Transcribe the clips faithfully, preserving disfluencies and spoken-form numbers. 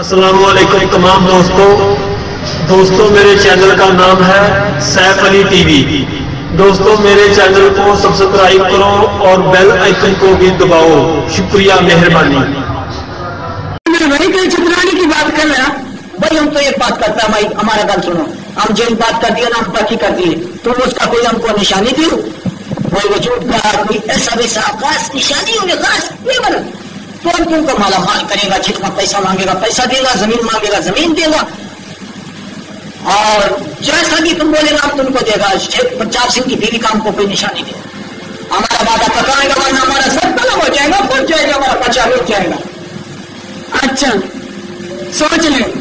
अस्सलामुअलैकुम तमाम दोस्तों दोस्तों मेरे चैनल का नाम है सैफ अली टीवी। दोस्तों मेरे चैनल को सब्सक्राइब करो और बेल आइकन को भी दबाओ। शुक्रिया, मेहरबानी। मेरे भाई के छुपराने की बात कर रहा भाई, हम तो ये बात करता है भाई, हमारा गल सुनो। हम जो बात कर दिया ना, हम बाकी कर दिए, तुम उसका कोई हमको निशानी दी कोई वजूद का कोई ऐसा वैसा खास निशानी होने खास नहीं बना। कौन तुमको माला माल करेगा, जितना पैसा मांगेगा पैसा देगा, जमीन मांगेगा जमीन देगा, और जैसा कि तुम बोलेगा हम तुमको देगा। चाप सिंह की बीवी का हमको कोई निशानी देगा, हमारा वादा पकाएगा, वरना हमारा सब गलम हो जाएगा, फूट जाएगा, हमारा बच्चा रुक जाएगा। अच्छा सोच ले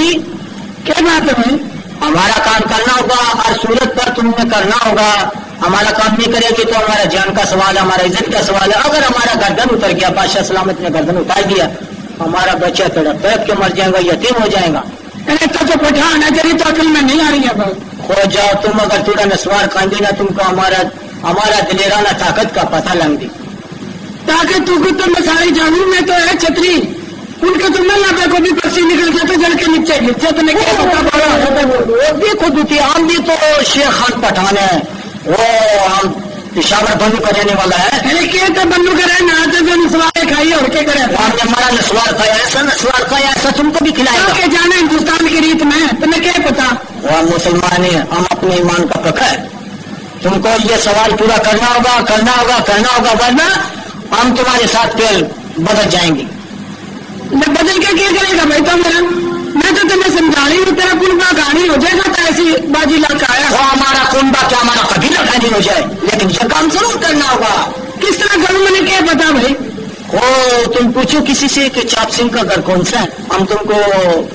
क्या बात है भाई, हमारा काम करना होगा, हर सूरत पर तुमने करना होगा। हमारा काम नहीं करेगी तो हमारा जान का सवाल है, हमारा इज्जत का सवाल है। अगर हमारा गर्दन उतर गया, बादशाह सलामत ने गर्दन उतार दिया, हमारा बच्चा तड़प तड़प के मर जाएगा, यतीम हो जाएगा। तो जो पठान है तेरी तो अकल में नहीं आ रही है भाई, खो जाओ तुम। अगर तुरा नस्वार खांदी ना तुमको, हमारा हमारा दिलेराना ताकत का पता लग दी। ताकत तुमको तुम सारी जानू में तो है छतरी, उनके तो नल्ला को भी पसी निकल जाते जल के नीचे गिर जाते। देखो दूती हम भी तो शेख खान पठान है, वो हम पेशावर बंदू का रहने वाला है। बंदू का रहना नस्वार खाई और क्या करे, हमने हमारा नस्वार खाया, ऐसा नस्वार खाया ऐसा तुमको भी खिलाया। क्या जाना हिंदुस्तान की रीत में, तुम्हें क्या पता। वो मुसलमान है, हम अपने ईमान का पकड़ तुमको ये सवाल पूरा करना होगा करना होगा करना होगा वरना हम तुम्हारे साथ फिर बदल जाएंगे। मैं बदल के क्या करेगा भाई, तो मेरा मैं तो तुम्हें समझा रही हूँ, तेरा कुनबा गाड़ी हो जाएगा तो ऐसी बाजी लड़का है। वो हमारा कुनबा क्या हमारा कभी लड़ाई हो जाए, लेकिन ये काम जरूर करना होगा। किस तरह करूँ मैंने क्या पता भाई, ओ तुम पूछो किसी से कि चाप सिंह का घर कौन सा है, हम तुमको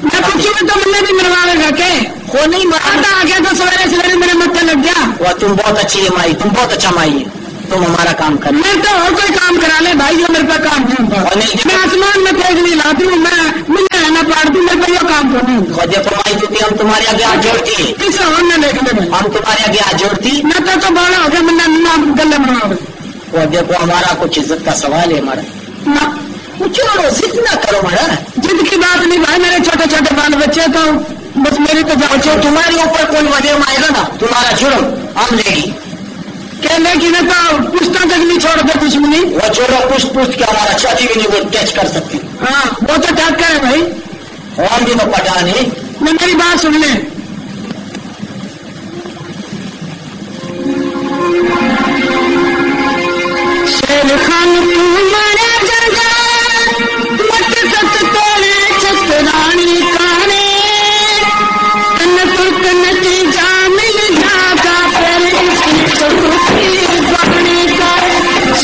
मैं पूछूंगी तो मैंने भी मरवा लगा के वो नहीं मरता आ गया तो सवेरे सवेरे मेरे मत्था लग गया। वाह तुम बहुत अच्छी है माई, तुम बहुत अच्छा माई है, तुम हमारा काम कर। मैं तो और कोई काम करा ले भाई जो मेरे पास काम नहीं होगा, मैं आसमान में फेंक नहीं लाती हूँ, मैं मुझे रहना पड़ती हूँ, मेरे को काम करनी माई, क्योंकि हम तुम्हारे आगे हाथ जोड़ती है, किसी और न देखने में हम तुम्हारे आगे हाथ जोड़ती। मैं तो बड़ा हो गया, मैंने गले मरवा वो देखो हमारा कुछ इज्जत का सवाल है हमारा ना, कुछ और जिद ना करो हमारा। जिद की बात नहीं भाई, मेरे छोटे छोटे बाल बच्चे तो बस मेरी तो जो तुम्हारे ऊपर कोई वजह आएगा ना तुम्हारा जुर्म हम लेगी, कहने की ना तो पुश्ता तक नहीं छोड़ते कुछ भी नहीं, वो छोड़ो पुष्ट पुष्ट के हमारा छाती भी नहीं वो टच कर सकती। हाँ वो तो डाका है भाई, और भी वो पटा नहीं। मैं मेरी बात सुन ले, खान तू मारा जगा मत सत तोले चतरानी काने तन तुर्क नती जा मिल जागा पर इसकी चुकी गाने का।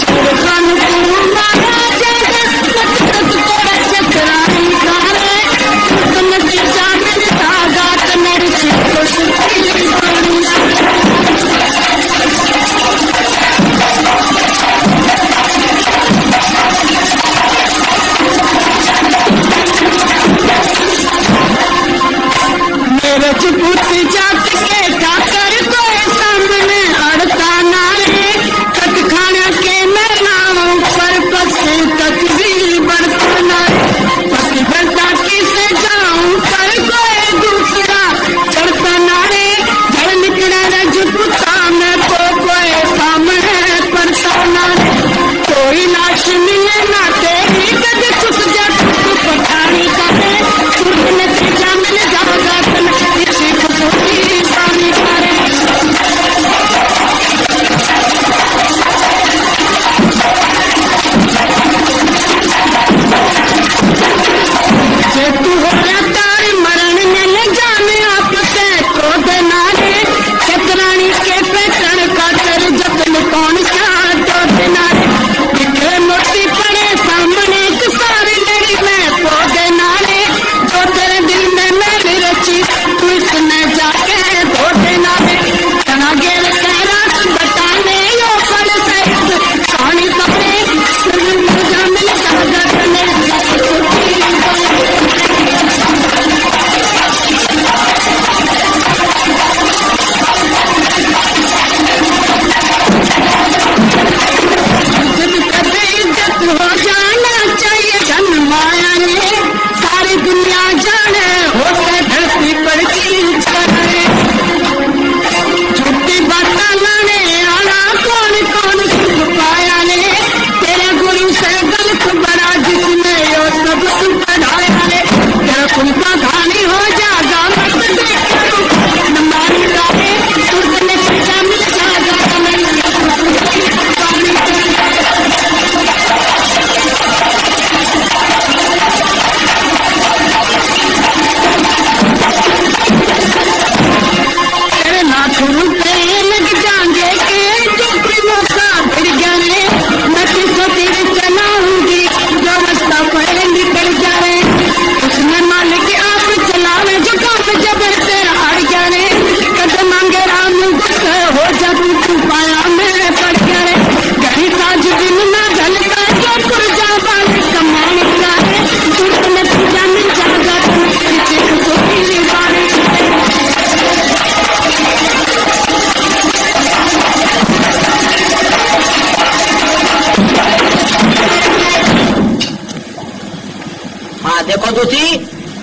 खान तू मारा जगा मत सत तोले चतरानी काने तन नती जा मिल जागा पर इसकी चुकी गाने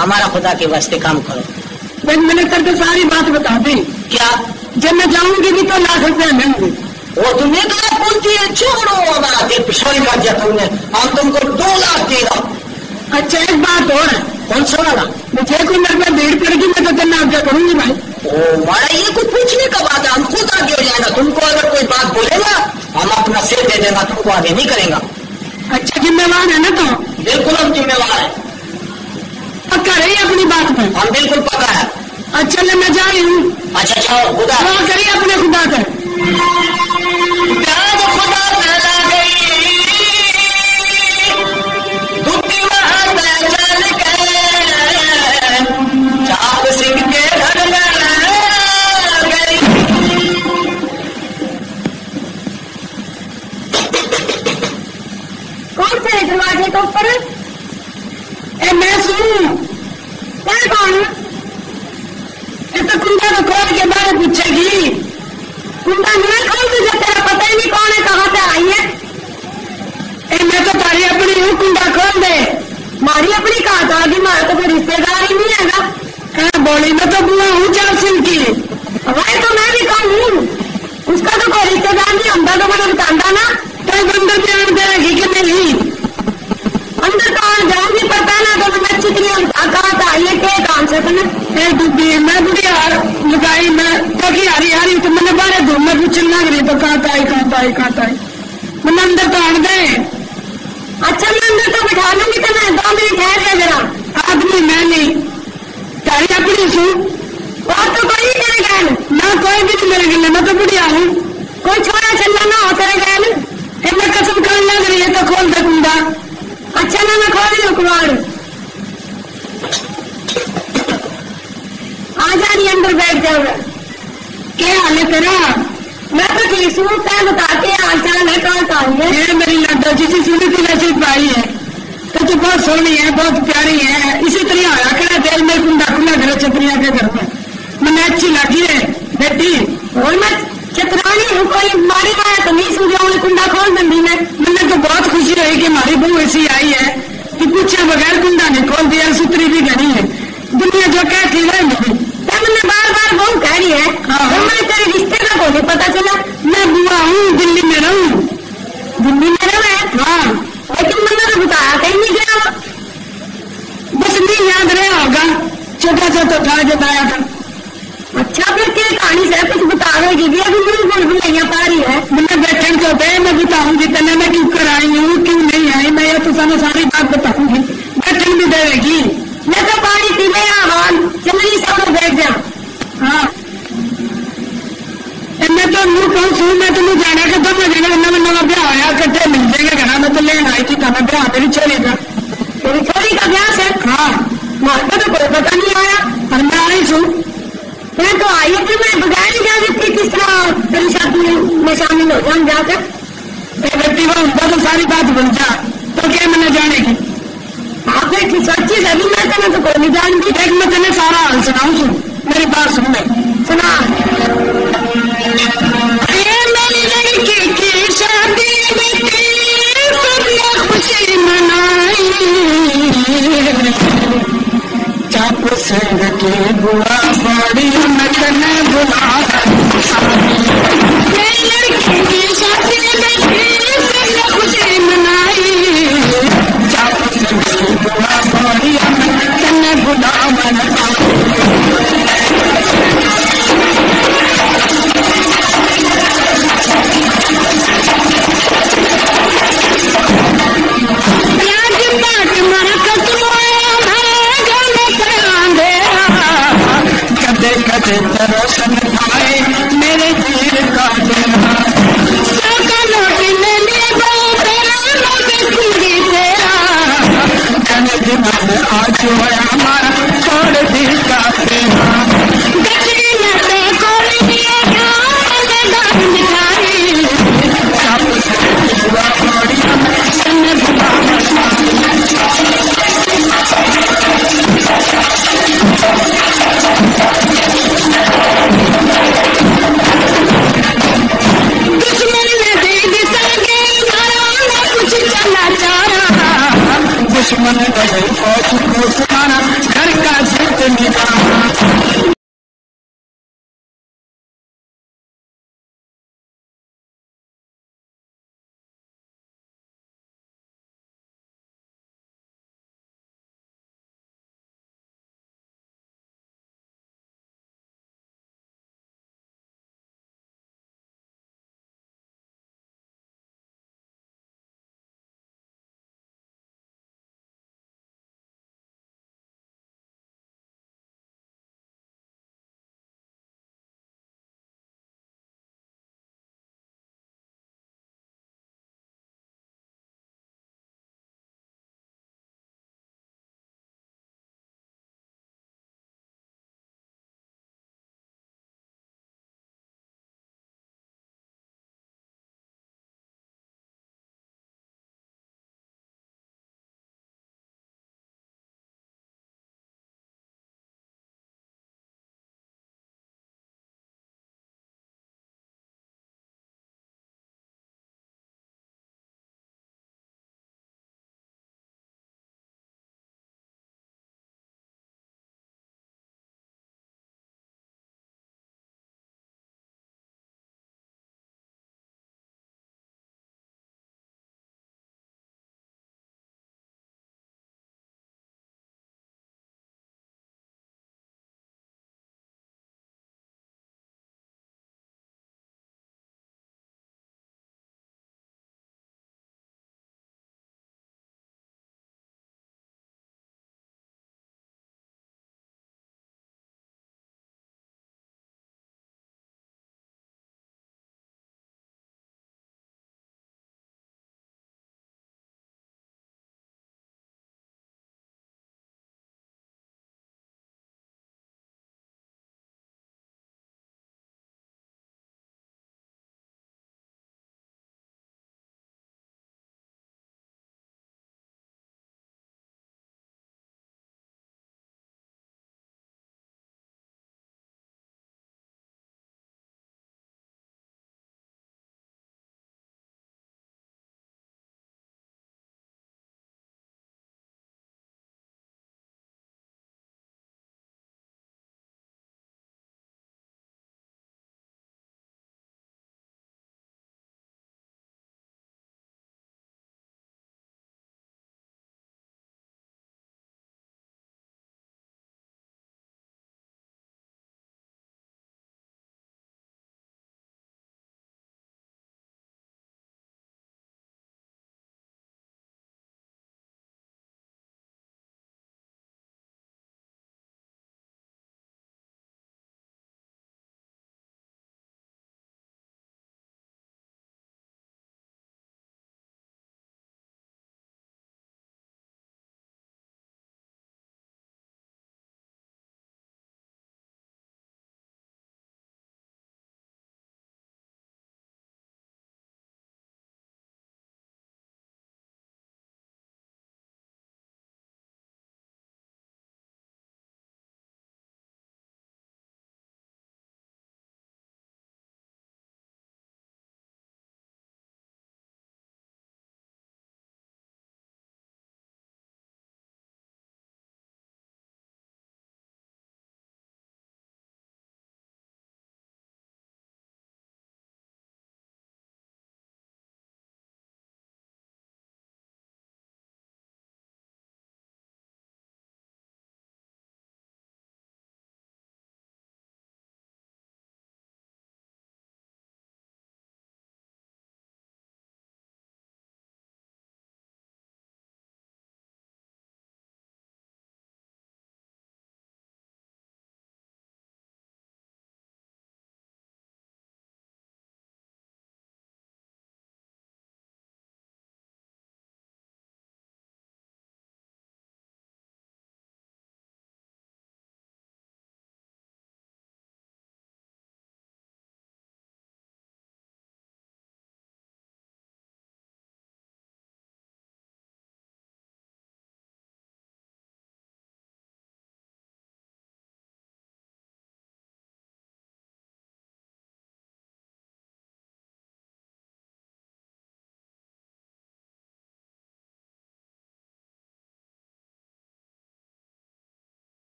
हमारा खुदा के वास्ते काम करो। मैंने करके सारी बात बता दी, क्या जब मैं जाऊंगी भी तो लाख रुपया लेंगे। वो तुमने कहा पूछती है छोड़ो हमारा पिछड़ी का जब तुमने और तुमको दो लाख देगा। अच्छा एक बात और है, कौन सा वाला मुझे कोई मेरे भीड़ पड़ेगी मैं तो करना आप क्या करूंगी भाई। ओ मारा ये कुछ पूछने का बात है, हम खुद आगे मेरे हाथों को आगे नहीं करेगा। अच्छा, जिम्मेवार है ना तुम? तो? बिल्कुल हम जिम्मेवार है। पक्का रही अपनी बात पर? हम बिल्कुल पक्का है। अच्छा ले मैं जा रही हूँ। अच्छा जाओ, खुदा करिए अपने खुदा कर।